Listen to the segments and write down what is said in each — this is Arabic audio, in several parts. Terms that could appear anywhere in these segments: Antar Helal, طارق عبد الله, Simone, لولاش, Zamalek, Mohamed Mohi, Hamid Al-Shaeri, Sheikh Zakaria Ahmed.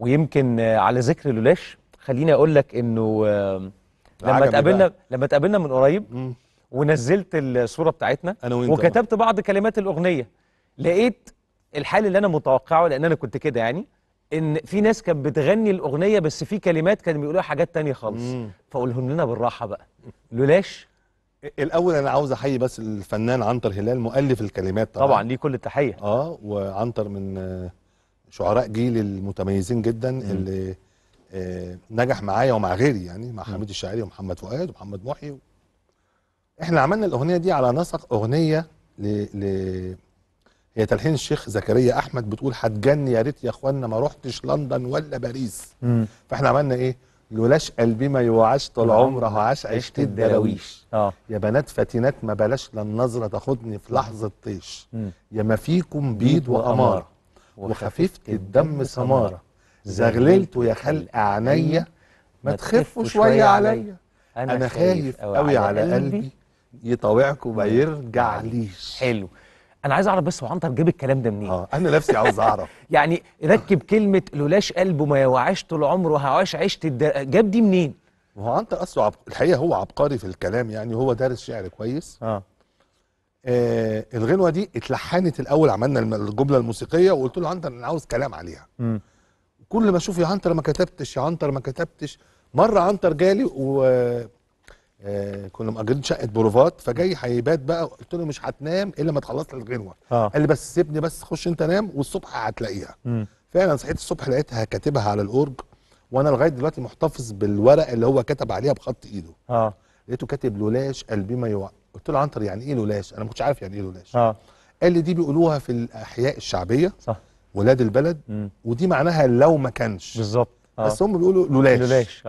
ويمكن على ذكر لولاش خليني اقول لك انه لما اتقابلنا من قريب ونزلت الصوره بتاعتنا وكتبت بعض كلمات الاغنيه، لقيت الحال اللي انا متوقعه، لان انا كنت كده يعني، ان في ناس كانت بتغني الاغنيه بس في كلمات كانوا بيقولوها حاجات تانية خالص، فقولهم لنا بالراحه بقى. لولاش الاول انا عاوز احيي بس الفنان عنتر هلال مؤلف الكلمات، طبعا ليه كل التحيه. وعنتر من شعراء جيل المتميزين جدا اللي نجح معايا ومع غيري، يعني مع حميد الشاعري ومحمد فؤاد ومحمد محي. احنا عملنا الاغنيه دي على نسق اغنيه هي تلحين الشيخ زكريا احمد، بتقول هتجني يا ريت يا اخوانا ما رحتش لندن ولا باريس. فاحنا عملنا ايه؟ لولاش قلبي ما يوعاش طول عمره هعاش عيشه الدراويش. يا بنات فتينات ما بلاش لا النظره تاخدني في لحظه طيش، يا ما فيكم بيض وقماره وخفيفه الدم سماره، زغللته يا خلق عينيا ما تخفوا شويه عليا، انا خايف قوي على قلبي يطاوعكم ما يرجعليش. حلو، انا عايز اعرف بس هو عنتر جاب الكلام ده منين؟ انا نفسي عاوز اعرف. يعني ركب كلمه لولاش قلبه ما يوعاش طول عمره هعاش عيشه جاب دي منين؟ هو عنتر اصله الحقيقه هو عبقري في الكلام، يعني هو دارس شعر كويس. الغنوه دي اتلحنت الاول، عملنا الجمله الموسيقيه وقلت له عنتر انا عاوز كلام عليها. كل ما اشوف يا عنتر ما كتبتش، يا عنتر ما كتبتش. مره عنتر جالي و كنا مأجرين شقه بروفات، فجاي هيبات بقى، قلت له مش هتنام الا ما تخلص الغنوه. قال لي بس سيبني بس خش انت نام والصبح هتلاقيها. فعلا صحيت الصبح لقيتها كاتبها على الأورج، وانا لغايه دلوقتي محتفظ بالورقه اللي هو كتب عليها بخط ايده. لقيته كاتب لولاش قلبي ما يوع. قلت له عنتر يعني ايه لولاش؟ انا ما كنتش عارف يعني ايه لولاش. قال لي دي بيقولوها في الاحياء الشعبيه، صح، ولاد البلد، ودي معناها لو ما كانش بالظبط. بس هم بيقولوا لولاش. لولاش.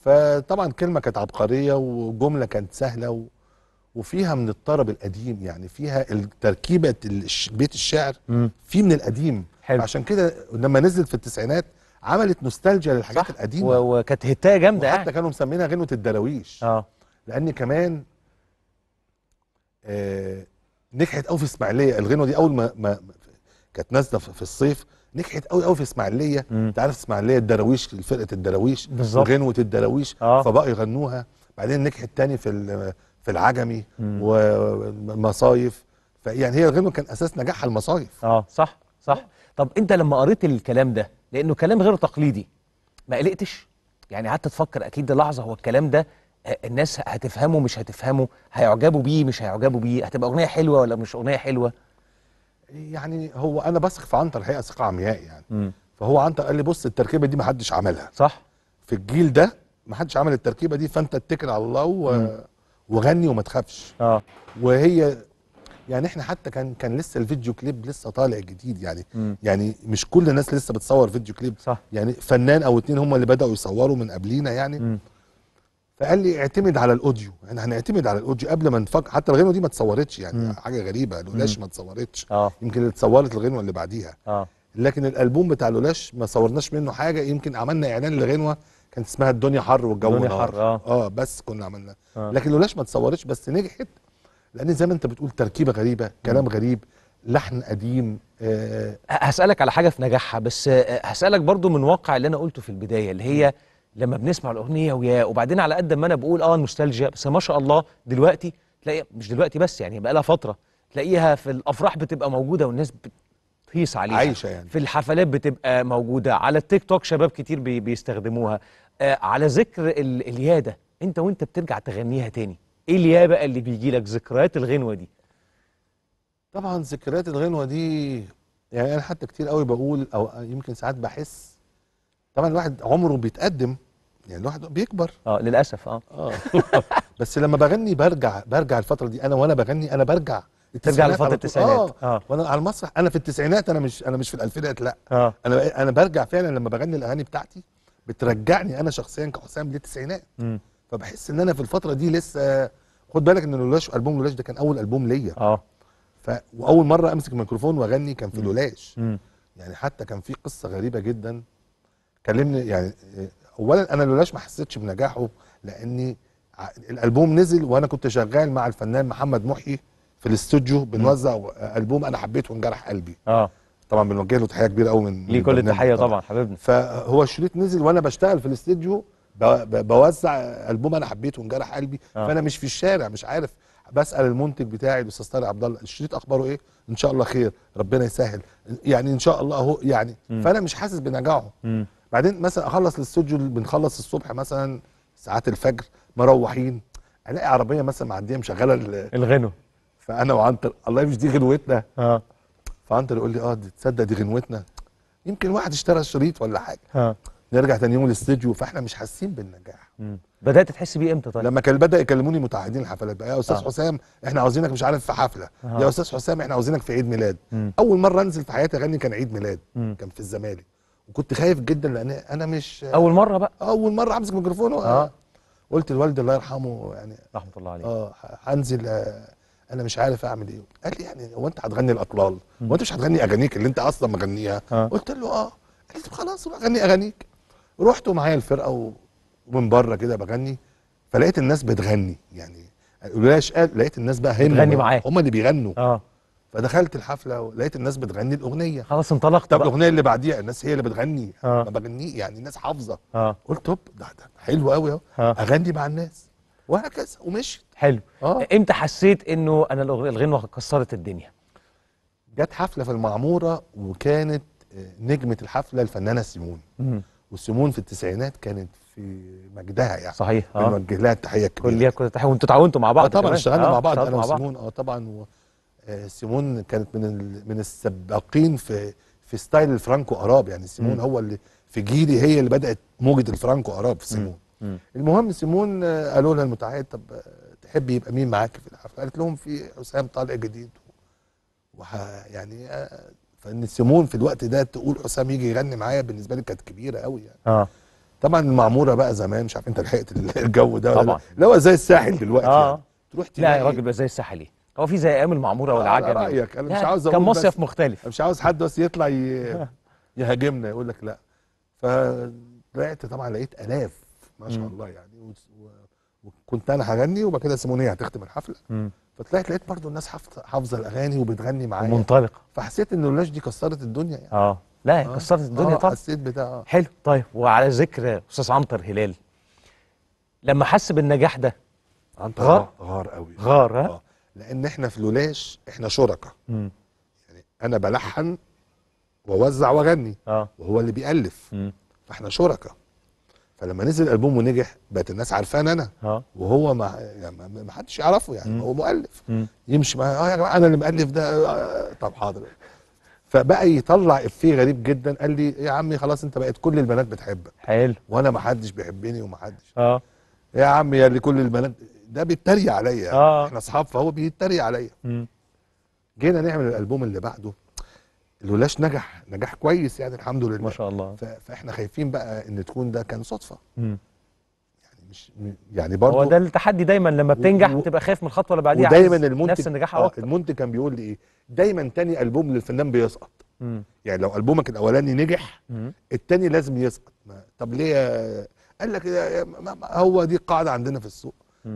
فطبعا كلمه كانت عبقريه وجمله كانت سهله وفيها من الطرب القديم، يعني فيها تركيبه بيت الشعر في من القديم. حلو. عشان كده لما نزلت في التسعينات عملت نوستالجيا للحاجات القديمه، وكانت هتايه جامده، حتى كانوا مسمينها غنوه الدراويش. لان كمان نجحت قوي في اسماعيليه الغنوه دي، اول ما كانت نازله في الصيف نجحت قوي قوي في اسماعيليه. انت عارف اسماعيليه الدراويش، فرقه الدراويش وغنوه الدراويش. فبقوا يغنوها، بعدين نجحت تاني في العجمي والمصايف، فيعني هي الغنوه كان اساس نجاحها المصايف. صح. طب انت لما قريت الكلام ده، لانه كلام غير تقليدي، ما قلقتش؟ يعني قعدت تفكر اكيد لحظه هو الكلام ده الناس هتفهمه مش هتفهمه، هيعجبوا بيه مش هيعجبوا بيه، هتبقى اغنيه حلوه ولا مش اغنيه حلوه؟ يعني هو انا بثق في عنتر الحقيقه ثقه عمياء يعني. فهو عنتر قال لي بص التركيبه دي ما حدش عملها، صح، في الجيل ده ما حدش عمل التركيبه دي، فانت اتكل على الله وغني وما تخافش. وهي يعني احنا حتى كان لسه الفيديو كليب لسه طالع جديد، يعني يعني مش كل الناس لسه بتصور فيديو كليب، صح، يعني فنان او اتنين هم اللي بداوا يصوروا من قبلينا يعني. فقال لي اعتمد على الاوديو، احنا هنعتمد على الاوديو قبل ما نفكر، حتى الغنوه دي ما اتصورتش يعني. حاجه غريبه، لولاش ما اتصورتش، يمكن اللي اتصورت الغنوه اللي بعديها. لكن الالبوم بتاع لولاش ما صورناش منه حاجه، يمكن عملنا اعلان لغنوه كانت اسمها الدنيا حر والجو نار. بس كنا عملنا. لكن لولاش ما اتصورتش، بس نجحت لان زي ما انت بتقول تركيبه غريبه، كلام غريب، لحن قديم. هسالك على حاجه في نجاحها، بس هسالك برضو من واقع اللي انا قلته في البدايه، اللي هي لما بنسمع الاغنيه وبعدين على قد ما انا بقول نوستالجيا، بس ما شاء الله دلوقتي تلاقي، مش دلوقتي بس يعني بقى لها فتره، تلاقيها في الافراح بتبقى موجوده والناس بتهيص عليها، عايشه يعني، في الحفلات بتبقى موجوده، على التيك توك شباب كتير بيستخدموها. على ذكر اليا ده، انت وانت بترجع تغنيها تاني ايه اليا بقى اللي بيجي لك؟ ذكريات الغنوه دي طبعا، ذكريات الغنوه دي يعني انا حتى كتير قوي بقول، او يمكن ساعات بحس، طبعا الواحد عمره بيتقدم يعني، الواحد بيكبر للاسف. بس لما بغني برجع الفتره دي، انا وانا بغني انا برجع ترجع لفتره التسعينات. وانا على المسرح انا في التسعينات، انا مش في الالفينات، لا. انا برجع فعلا لما بغني الاغاني بتاعتي بترجعني انا شخصيا كحسام للتسعينات. فبحس ان انا في الفتره دي لسه. خد بالك ان لولاش، البوم لولاش ده كان اول البوم ليا. واول مره امسك الميكروفون واغني كان في لولاش. يعني حتى كان في قصه غريبه جدا كلمني، يعني اولا انا لولاش ما حسيتش بنجاحه لاني الالبوم نزل وانا كنت شغال مع الفنان محمد محي في الاستوديو بنوزع البوم انا حبيته وانجرح قلبي. طبعا بنوجه له تحيه كبيره قوي من ليه كل التحيه طبعا حبيبنا. فهو الشريط نزل وانا بشتغل في الاستديو بوزع البوم انا حبيته وانجرح قلبي. فانا مش في الشارع، مش عارف، بسال المنتج بتاعي الاستاذ طارق عبد الله الشريط اخباره ايه، ان شاء الله خير ربنا يسهل يعني ان شاء الله اهو يعني. فانا مش حاسس بنجاحه. بعدين مثلا اخلص الاستوديو، بنخلص الصبح مثلا ساعات الفجر، مروحين الاقي عربيه مثلا معديه مشغله الغنو، فانا وعنتر الله مش دي غنوتنا. فعنتر يقول لي دي تصدق دي غنوتنا، يمكن واحد اشترى الشريط ولا حاجه. نرجع ثاني يوم الاستوديو، فاحنا مش حاسين بالنجاح. بدات تحس بيه امتى؟ طيب لما كان بدا يكلموني متعهدين الحفلات بقى، يا استاذ حسام احنا عاوزينك مش عارف في حفله، يا استاذ حسام احنا عاوزينك في عيد ميلاد. اول مره انزل في حياتي اغني كان عيد ميلاد، كان في الزمالك، وكنت خايف جدا لان انا مش اول مره بقى، اول مره امسك ميكروفون. قلت لوالدي الله يرحمه يعني رحمه الله عليه، هنزل انا مش عارف اعمل ايه. قال لي يعني هو انت هتغني الاطلال؟ هو انت مش هتغني اغانيك اللي انت اصلا مغنيها؟ قلت له قال لي خلاص روح غني اغانيك. رحت ومعايا الفرقه ومن بره كده بغني، فلقيت الناس بتغني يعني لولاش قال، لقيت الناس بقى هم اللي بيغنوا. فدخلت الحفله ولقيت الناس بتغني الاغنيه، خلاص انطلقت. طب الاغنيه اللي بعديها الناس هي اللي بتغني، ما بغني يعني الناس حافظه. قلت هوب ده حلو قوي اهو، اغني مع الناس وهكذا ومشيت حلو. امتى حسيت انه انا الغنوه كسرت الدنيا؟ جت حفله في المعموره وكانت نجمه الحفله الفنانه سيمون، وسيمون في التسعينات كانت في مجدها يعني صحيح. بنوجه لها التحيه الكبيره كلها. وانتوا تعاونتوا مع بعض طبعا، اشتغلنا مع بعض انا وسيمون. طبعا سيمون كانت من السباقين في ستايل الفرانكو اراب يعني. سيمون هو اللي في جيلي، هي اللي بدات موجه الفرانكو اراب في سيمون. المهم سيمون قالوا لها المتعهد طب تحب يبقى مين معاك في الحفله؟ قالت لهم في حسام طالع جديد يعني فان سيمون في الوقت ده تقول حسام يجي يغني معايا بالنسبه لي كانت كبيره قوي يعني. طبعا المعموره بقى زمان، مش عارف انت لحقت الجو ده طبعا، لا هو زي الساحل دلوقتي يعني. تروح تلاقي لا يا راجل بقى زي الساحل ايه؟ هو في زي ايام المعموره والعجمي؟ رايك انا مش عاوز اقول، كان مصيف مختلف، انا مش عاوز حد بس يطلع يهاجمنا يقول لك لا. فطلعت طبعا لقيت الاف ما شاء الله يعني، وكنت انا هغني وبعد كده سيمون هي هتختم الحفله. فطلعت لقيت برضو الناس حافظه الاغاني وبتغني معايا منطلقه، فحسيت ان لولاش دي كسرت الدنيا يعني. لا كسرت الدنيا طبعا، حسيت بتاع حلو. طيب وعلى ذكر استاذ عنتر هلال، لما حس بالنجاح ده عنتر غار قوي، غار لان احنا في لولاش احنا شركاء يعني، انا بلحن واوزع واغني وهو اللي بيالف، فاحنا شركاء. فلما نزل البوم ونجح بقت الناس عارفان انا، وهو ما حدش يعرفه يعني، هو مؤلف يمشي معايا يا جماعه انا اللي مؤلف ده. طب حاضر. فبقى يطلع افيه غريب جدا، قال لي يا عمي خلاص انت بقت كل البنات بتحبك حلو وانا ما حدش بيحبني وما حدش يا عمي يا اللي كل البنات، ده بيتريق عليا. احنا اصحاب فهو بيتريق عليا. جينا نعمل الالبوم اللي بعده، لولاش نجح نجاح كويس يعني الحمد لله ما شاء الله. فاحنا خايفين بقى ان تكون ده كان صدفه. يعني مش يعني برضه هو ده التحدي دايما لما بتنجح بتبقى خايف من الخطوه اللي بعديها، ودايما المنتج نفس النجاح اكتر. المنتج كان بيقول لي ايه؟ دايما تاني البوم للفنان بيسقط. يعني لو البومك الاولاني نجح التاني لازم يسقط. طب ليه؟ قال لك هو دي قاعده عندنا في السوق.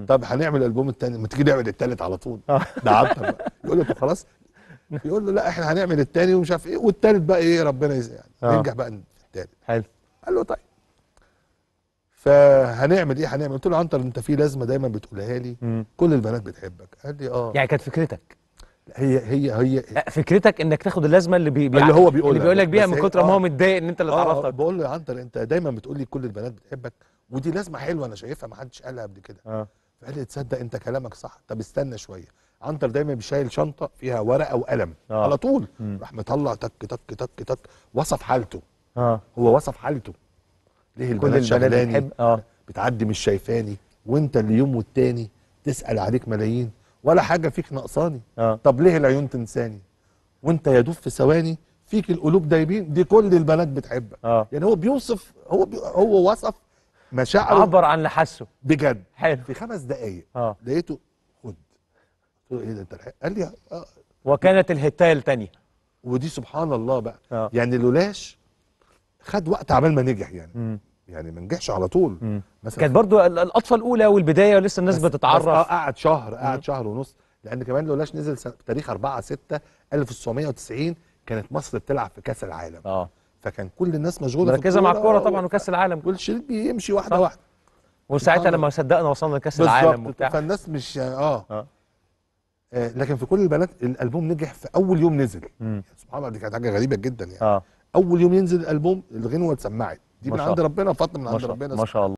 طب هنعمل البوم الثاني، ما تيجي نعمل الثالث على طول. ده عنتر بقى يقول له خلاص، يقول له لا احنا هنعمل الثاني ومش عارف ايه، والثالث بقى ايه ربنا يعني ننجح بقى الثالث. حلو. قال له طيب فهنعمل ايه؟ هنعمل. قلت له عنتر انت في لازمه دايما بتقولها لي، كل البنات بتحبك. قال لي يعني كانت فكرتك هي فكرتك انك تاخد اللازمه اللي هو بيقول لك بيها من كتر ما هو متضايق ان انت اللي اتعرضت. بقول له يا عنتر انت دايما بتقول لي كل البنات بتحبك، ودي لازمه حلوه انا شايفها ما حدش قالها قبل كده. فقال لي تصدق انت كلامك صح، طب استنى شويه. عنتر دايما بيشيل شنطه فيها ورقه وقلم على طول. راح مطلع تك تك تك تك، وصف حالته. هو وصف حالته ليه البنات شغلاني بتعدي مش شايفاني، وانت اللي يوم والتاني تسال عليك ملايين ولا حاجه فيك نقصاني. طب ليه العيون تنساني وانت يدوب في ثواني، فيك القلوب دايبين، دي كل البنات بتحبك. يعني هو بيوصف، هو وصف مشاعره، عبر عن اللي حاسه بجد حلو في 5 دقايق. لقيته خد، قلت له ايه ده انت لحقت؟ قال لي وكانت الهتايه الثانيه، ودي سبحان الله بقى. يعني لولاش خد وقت عبال ما نجح يعني. يعني ما نجحش على طول. مثلا كانت برضو القطفه الاولى والبدايه ولسه الناس بتتعرف. قعد شهر، قعد شهر ونص، لان كمان لولاش نزل تاريخ 4/6/1990 كانت مصر بتلعب في كاس العالم. فكان كل الناس مشغوله مركزه مع الكوره طبعا وكاس العالم. كل شريط بيمشي واحده صح. واحده. وساعتها لما صدقنا وصلنا لكاس العالم وبتاع. فالناس مش لكن في كل البلاد الالبوم نجح في اول يوم نزل. سبحان الله، دي كانت حاجه غريبه جدا يعني. اول يوم ينزل الالبوم الغنوه اتسمعت، دي من عند ربنا، فاطمه من عند ربنا ما شاء الله.